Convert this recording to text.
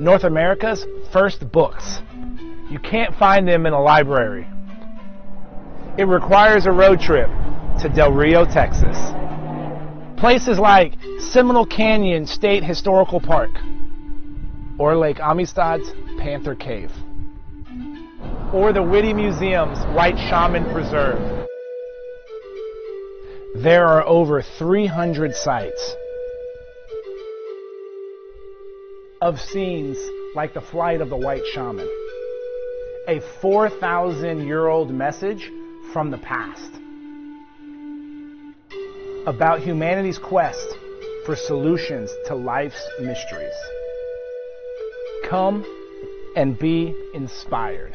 North America's first books. You can't find them in a library. It requires a road trip to Del Rio, Texas. Places like Seminole Canyon State Historical Park or Lake Amistad's Panther Cave or the Witte Museum's White Shaman Preserve. There are over 300 sites of scenes like the flight of the White Shaman, a 4,000-year-old message from the past about humanity's quest for solutions to life's mysteries. Come and be inspired.